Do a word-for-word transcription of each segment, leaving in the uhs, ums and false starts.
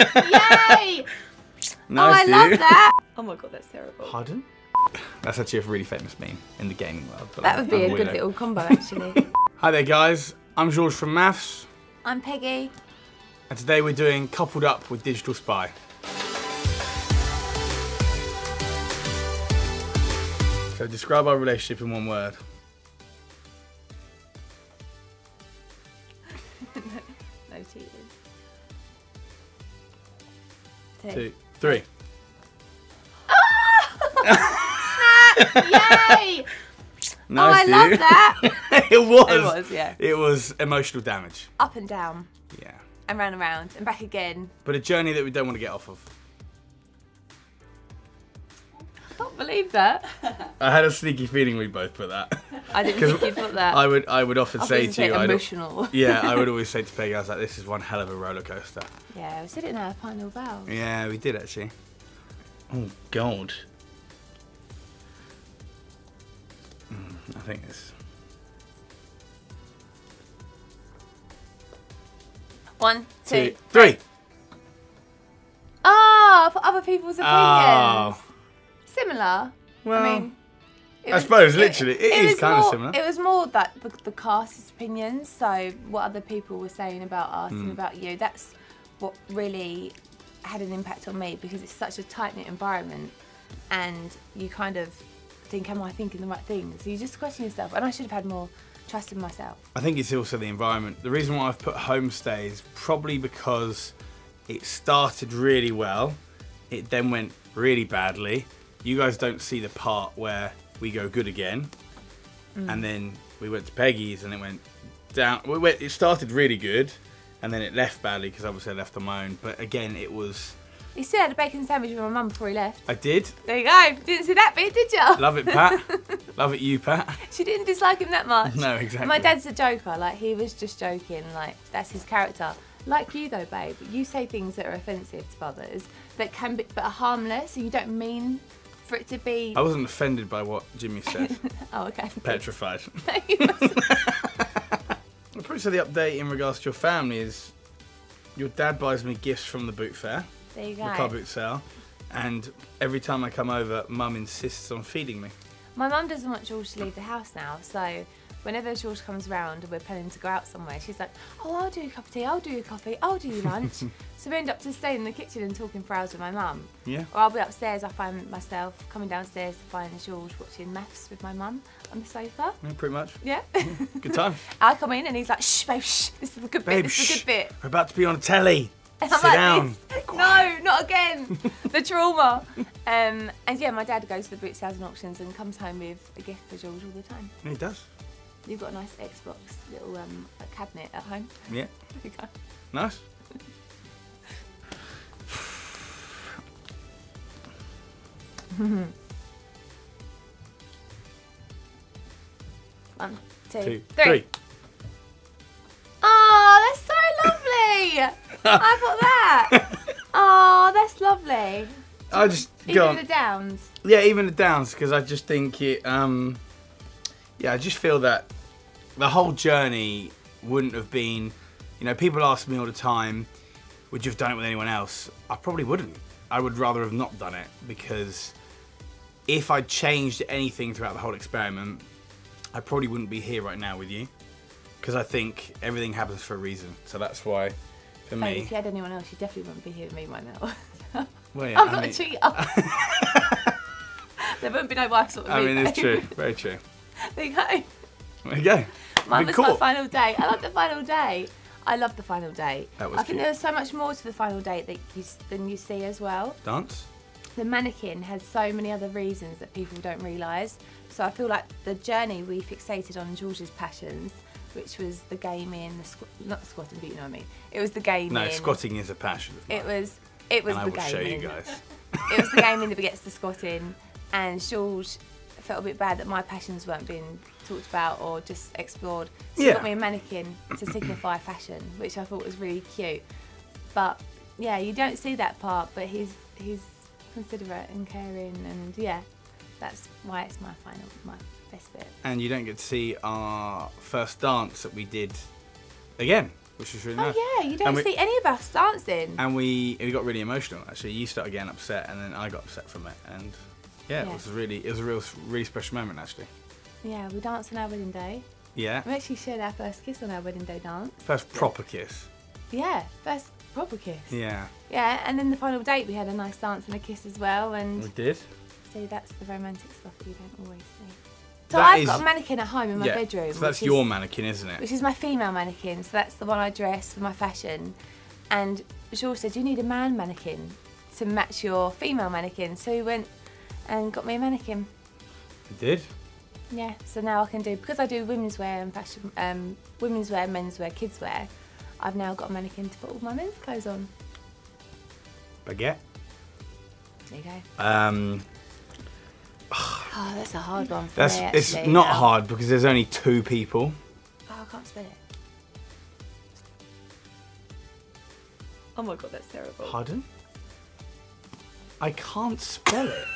Yay! Nice, oh, I dude. love that. Oh my god, that's terrible. Pardon? That's actually a really famous meme in the gaming world. But that I'm, would be I'm a weirdo. good little combo, actually. Hi there, guys. I'm George from Maths. I'm Peggy. And today we're doing Coupled Up with Digital Spy. So describe our relationship in one word. No cheating. Two. Two. Three. Oh! Snap! Yay! Nice, oh, I dude. love that. It was. It was, yeah. It was emotional damage. Up and down. Yeah. And round and round and back again. But a journey that we don't want to get off of. I can't believe that. I had a sneaky feeling we both put that. I didn't think you put that. I would, I would often, often say to you, emotional. I'd, yeah, I would always say to Peggy, I was like, this is one hell of a roller coaster. Yeah, we said it in our final vows. Yeah, we did actually. Oh God. I think it's one, two, two three. Oh, for other people's opinions. Oh. Similar. Well, I mean, I was, suppose literally it, it, it is kind more, of similar. It was more that the, the cast's opinions. So what other people were saying about us mm. and about you. That's what really had an impact on me because it's such a tight knit environment, and you kind of think, am I thinking the right thing? So you just question yourself, and I should have had more trust in myself. I think it's also the environment. The reason why I've put homestays, probably because it started really well, it then went really badly. You guys don't see the part where we go good again, mm. and then we went to Peggy's and it went down. We went, it started really good, and then it left badly because obviously I left on my own. But again, it was. You still had a bacon sandwich with my mum before he left. I did. There you go. Didn't see that bit, did you? Love it, Pat. Love it, you, Pat. She didn't dislike him that much. No, exactly. My dad's a joker. Like, he was just joking. Like, that's his character. Like you, though, babe. You say things that are offensive to others, that can be, but are harmless, and you don't mean for it to be. I wasn't offended by what Jimmy said. Oh, okay. Petrified. No, you wasn't. I'm pretty sure the update in regards to your family is your dad buys me gifts from the boot fair. There you go. The car boot sale, and every time I come over, Mum insists on feeding me. My mum doesn't want George to leave the house now, so whenever George comes round and we're planning to go out somewhere, she's like, "Oh, I'll do a cup of tea. I'll do your coffee. I'll do your lunch." So we end up just staying in the kitchen and talking for hours with my mum. Yeah. Or I'll be upstairs. I find myself coming downstairs to find George watching maths with my mum on the sofa. Yeah, pretty much. Yeah. Yeah. Good time. I come in and he's like, "Shh, babe, shh. This is the good babe, bit. This shh. is the good bit. We're about to be on telly." And I'm Sit like, down. No, not again. The trauma. Um, and yeah, my dad goes to the boot sales and auctions and comes home with a gift for George all the time. He does. You've got a nice Xbox little um, cabinet at home. Yeah. There you go. Nice. One, two, two three. three. Oh, that's so lovely. I got that. Oh, that's lovely. I just even go on. the downs. Yeah, even the downs, because I just think it. Um, yeah, I just feel that the whole journey wouldn't have been. You know, people ask me all the time, "Would you have done it with anyone else?" I probably wouldn't. I would rather have not done it because if I changed anything throughout the whole experiment, I probably wouldn't be here right now with you. Because I think everything happens for a reason. So that's why. For me. If you had anyone else, you definitely wouldn't be here with me right now. Well, yeah, I'm I not mean, a cheater. There wouldn't be no wife sort of I mean, it's true. Very true. There you go. There you go. Mine was my final date. I love the final date. I love the final date. That was I cute. think there was so much more to the final date that you, than you see as well. Dance? The mannequin has so many other reasons that people don't realise. So I feel like the journey we fixated on George's passions, which was the gaming, the squ not squatting, but you know what I mean. It was the gaming. No, squatting is a passion of mine. It was, it was and the I will gaming. show you guys. It was the gaming that begets the squatting, and George felt a bit bad that my passions weren't being talked about or just explored. So yeah. He got me a mannequin to signify fashion, which I thought was really cute. But yeah, you don't see that part, but he's he's considerate and caring, and yeah, that's why it's my final my. Bit. And you don't get to see our first dance that we did again. which was really oh, nice. Oh yeah, you don't we, see any of us dancing. And we we got really emotional actually. You started getting upset, and then I got upset from it, and yeah, yeah. it was really it was a real really special moment actually. Yeah, we danced on our wedding day. Yeah. We actually shared our first kiss on our wedding day dance. First proper kiss. Yeah, first proper kiss. Yeah. Yeah, and then the final date we had a nice dance and a kiss as well. And we did. So that's the romantic stuff you don't always see. So that I've is, got a mannequin at home in my yeah, bedroom. So that's your is, mannequin, isn't it? Which is my female mannequin, so that's the one I dress for my fashion. And George said, you need a man mannequin to match your female mannequin. So he went and got me a mannequin. He did? Yeah, so now I can do, because I do women's wear and fashion, um, women's wear, men's wear, kids wear, I've now got a mannequin to put all my men's clothes on. Baguette. There you go. Um, oh, that's a hard one for that's, me, actually, It's not now. hard because there's only two people. Oh, I can't spell it. Oh my God, that's terrible. Pardon? I can't spell it.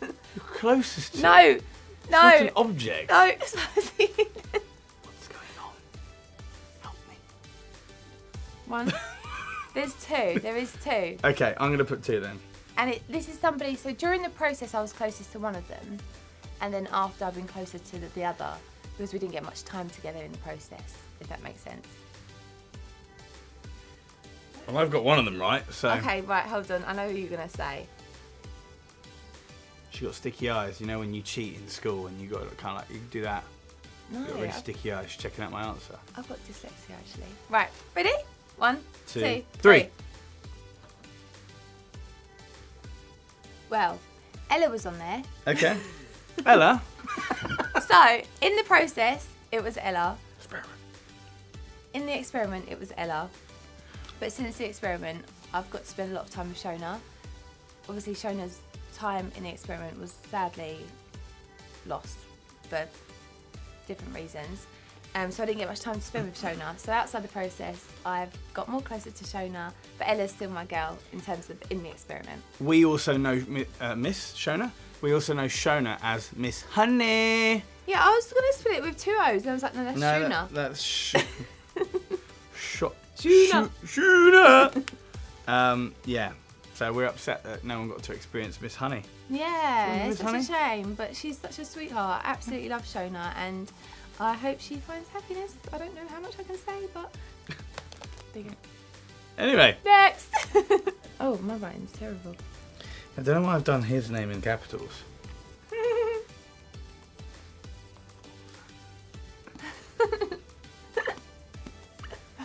You're closest to No. It. No. It's not an object. No. It's not What's going on? Help me. One. There's two. There is two. Okay, I'm going to put two then. And it, this is somebody, so during the process I was closest to one of them, and then after I've been closer to the, the other, because we didn't get much time together in the process, if that makes sense. Well, I've got one of them right, so... Okay, right, hold on, I know what you're going to say. She got sticky eyes, you know when you cheat in school and you got kind of like, you do that. No. You got really sticky eyes, she's checking out my answer. I've got dyslexia actually. Right, ready? One, two, two three. three. Well, Ella was on there. Okay. Ella? So, in the process, it was Ella. Experiment. In the experiment, it was Ella. But since the experiment, I've got to spend a lot of time with Shona. Obviously, Shona's time in the experiment was sadly lost for different reasons. Um, so I didn't get much time to spend with Shona. So outside the process, I've got more closer to Shona, but Ella's still my girl in terms of in the experiment. We also know uh, Miss Shona. We also know Shona as Miss Honey. Yeah, I was gonna split it with two O's, and I was like, no, that's no, Shona. That, that's sh sh Shona. Sh Shona. um, yeah. So we're upset that no one got to experience Miss Honey. Yeah, it's such a shame, but she's such a sweetheart. Absolutely love Shona, and I hope she finds happiness. I don't know how much I can say, but there you go. Anyway. Next. Oh, my writing's terrible. I don't know why I've done his name in capitals.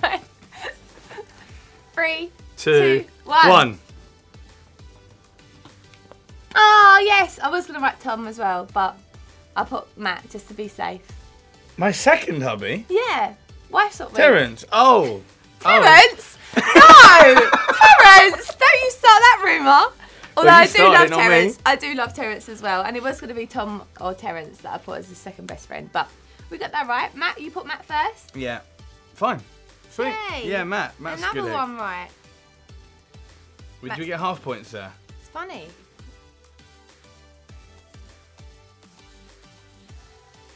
Right. Three, two, two one. one. Oh yes, I was gonna write Tom as well, but I put Matt just to be safe. My second hubby? Yeah. Wife's not me. Terence. Oh. Terence? Oh. No! Terence! Don't you start that rumour. Although I do love Terence. I do love Terence as well. And it was going to be Tom or Terence that I put as his second best friend. But we got that right. Matt, you put Matt first? Yeah. Fine. Sweet. Yay. Yeah, Matt. Matt's Another good one egg. right. Did we get half points there? It's funny.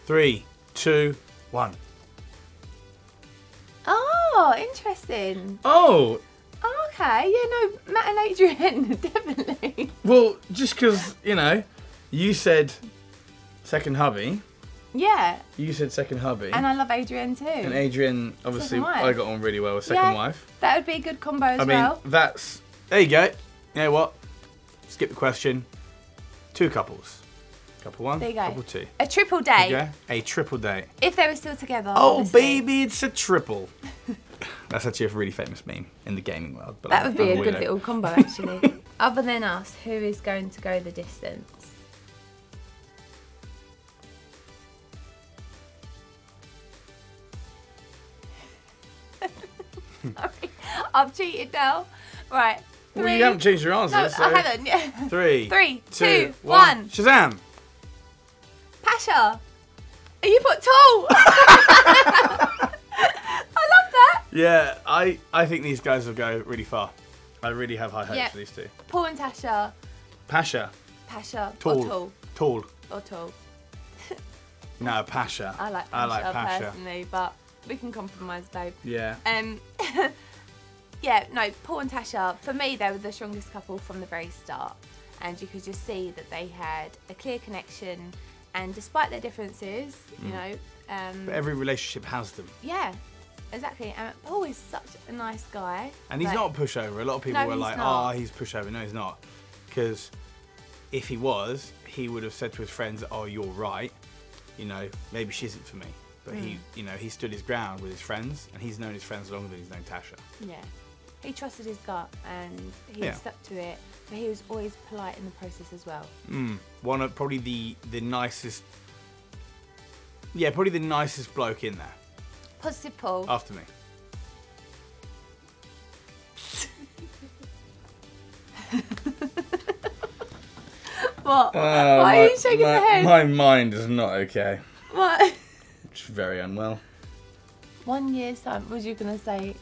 Three. Two, one. Oh, interesting. Oh. Oh okay, yeah, no, Matt and Adrian, definitely. Well, just because, you know, you said second hubby. Yeah. You said second hubby. And I love Adrian too. And Adrian, obviously, I got on really well with second yeah, wife. That would be a good combo as I mean, well. That's, there you go. You know what? Skip the question. Two couples. Couple one, there you go. Couple two. A triple date. There you go. A triple date. If they were still together. Oh obviously. baby, it's a triple. That's actually a really famous meme in the gaming world. But that like, would be I'm a weirdo. good little combo actually. Other than us, who is going to go the distance? Sorry, I've cheated now. Right. Three. Well, you haven't changed your answer. No, so. I haven't. Yeah. Three. Three, two, two one. one. Shazam. Pasha, are you put tall? I love that. Yeah, I, I think these guys will go really far. I really have high hopes yep. for these two. Paul and Tasha. Pasha. Pasha. Tall. Or tall. Tall. Or tall. No, Pasha. I like Pasha, I like Pasha personally, but we can compromise, babe. Yeah. Um. yeah, no, Paul and Tasha, for me, they were the strongest couple from the very start. And you could just see that they had a clear connection, and despite their differences, you mm. know... Um, but every relationship has them. Yeah, exactly. And Paul is such a nice guy. And he's not a pushover. A lot of people no, were like, ah, oh, he's pushover. No, he's not. Because if he was, he would have said to his friends, oh, you're right. You know, maybe she isn't for me. But mm. he, you know, he stood his ground with his friends, and he's known his friends longer than he's known Tasha. Yeah. He trusted his gut, and he yeah. stuck to it. But he was always polite in the process as well. Mm. One of probably the the nicest. Yeah, probably the nicest bloke in there. Positive Paul. After me. What? Uh, Why my, are you shaking your head? My mind is not okay. What? It's very unwell. One year's time. Was you gonna say?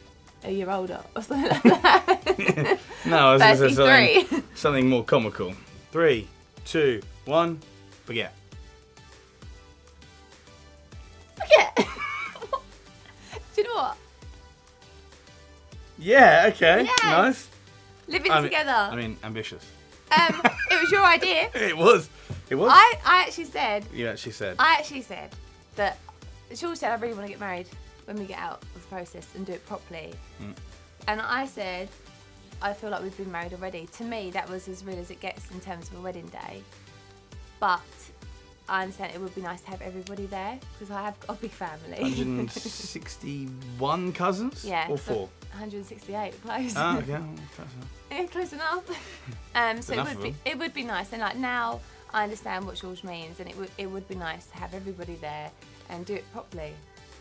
A year older or something like that. No, I was going to say something, something more comical. Three, two, one, forget. Forget? Do you know what? Yeah, okay, yes. Nice. Living I together. Mean, I mean, ambitious. Um, it was your idea. It was, it was. I, I actually said. You actually said. I actually said that, she always said I really want to get married when we get out of the process and do it properly. Mm. And I said, I feel like we've been married already. To me, that was as real as it gets in terms of a wedding day. But I understand it would be nice to have everybody there, because I have got a big family. one hundred sixty-one cousins? Yeah. Or four? one hundred sixty-eight, close. Oh, okay. Yeah, close enough. um, so enough it, would be, it would be nice. And like now, I understand what George means, and it would, it would be nice to have everybody there and do it properly.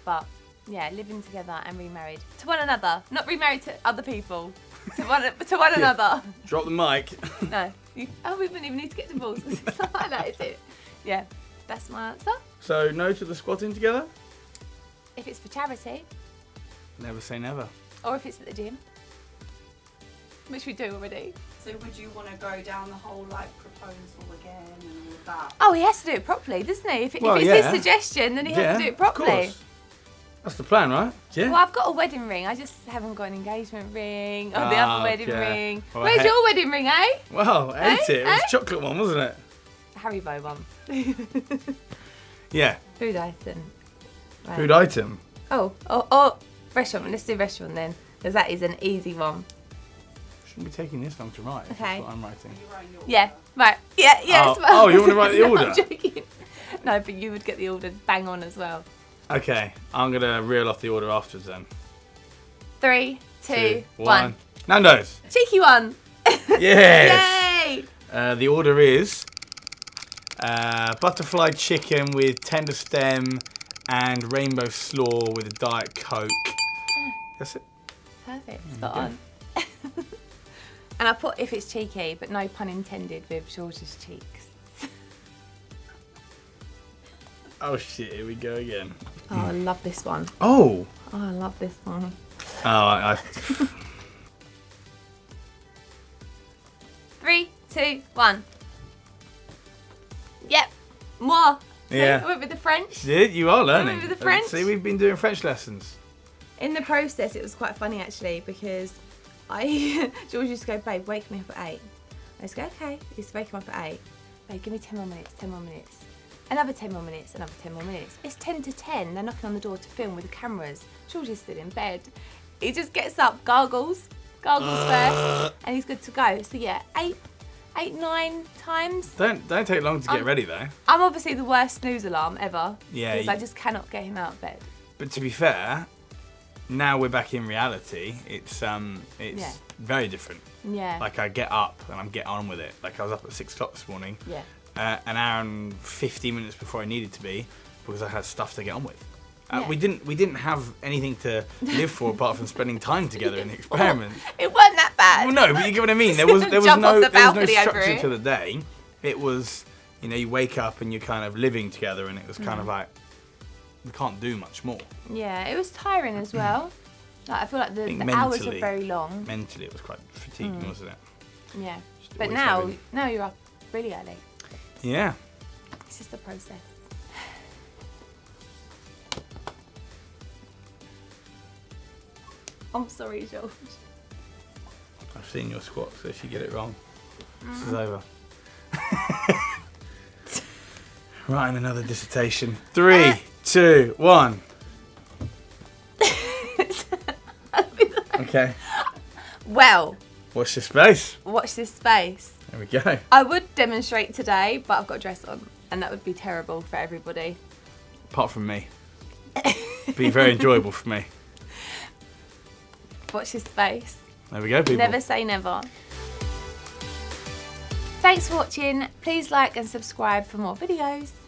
But yeah, living together and remarried to one another, not remarried to other people. To one, to one yeah. another. Drop the mic. No, you, oh, we wouldn't even need to get divorced. It's not like that, is it? Yeah, that's my answer. So no to the squatting together. If it's for charity. Never say never. Or if it's at the gym, which we do already. So would you want to go down the whole like proposal again and all that? Oh, he has to do it properly, doesn't he? If, well, if it's yeah. his suggestion, then he yeah, has to do it properly. Of course. That's the plan, right? Yeah. Well, I've got a wedding ring. I just haven't got an engagement ring or the ah, other wedding yeah. ring. Well, Where's your wedding ring, eh? Well, I ate eh? it. It was eh? a chocolate one, wasn't it? A Haribo one. Yeah. Food item. Right. Food item? Oh, oh, oh, restaurant. Let's do restaurant then, because that is an easy one. Shouldn't be taking this long to write. Okay. That's what I'm writing. Yeah, right. Yeah, yeah. Oh, well. Oh, you want to write the order? No, I'm joking. No, but you would get the order bang on as well. Okay, I'm gonna reel off the order afterwards then. Three, two, two one. one. Nando's. Cheeky one. Yes. Yay. Uh, the order is uh, butterfly chicken with tender stem and rainbow slaw with a Diet Coke. Yeah. That's it. Perfect. Spot on. And I put if it's cheeky, but no pun intended with George's cheeks. Oh shit, here we go again. Oh, I love this one. Oh! Oh, I love this one. Oh, I... I... Three, two, one. Yep. Moi. So yeah. I went with the French. Yeah, you are learning. I went with the French. See, we've been doing French lessons. In the process, it was quite funny actually, because I... George used to go, babe, wake me up at eight. I used to go, okay. I used to wake him up at eight. Babe, give me ten more minutes, ten more minutes. Another ten more minutes, another ten more minutes. It's ten to ten, they're knocking on the door to film with the cameras. George is still in bed. He just gets up, gargles, gargles uh, first, and he's good to go. So yeah, eight, eight, nine times. Don't don't take long to get I'm, ready though. I'm obviously the worst snooze alarm ever. Yeah. Because you, I just cannot get him out of bed. But to be fair, now we're back in reality, it's um it's yeah. very different. Yeah. Like I get up and I'm get on with it. Like I was up at six o'clock this morning. Yeah. Uh, an hour and fifty minutes before I needed to be, because I had stuff to get on with. Uh, yeah. We didn't we didn't have anything to live for apart from spending time together in the experiment. It wasn't that bad. Well, no, but you get what I mean. There was there was no the there was no structure to the day. It was, you know, you wake up and you're kind of living together, and it was kind mm. of like we can't do much more. Yeah, it was tiring as well. Like I feel like the, the mentally, hours were very long. Mentally, it was quite fatiguing, mm. wasn't it? Yeah, just but now having... now you're up really early. Yeah. It's just the process. I'm sorry, George. I've seen your squat, so if you get it wrong, mm. this is over. Writing another dissertation. Three, uh, two, one. Okay. Well. Watch this space. Watch this space. There we go. I would demonstrate today, but I've got a dress on, and that would be terrible for everybody. Apart from me. It'd be very enjoyable for me. Watch this space. There we go, people. Never say never. Thanks for watching. Please like and subscribe for more videos.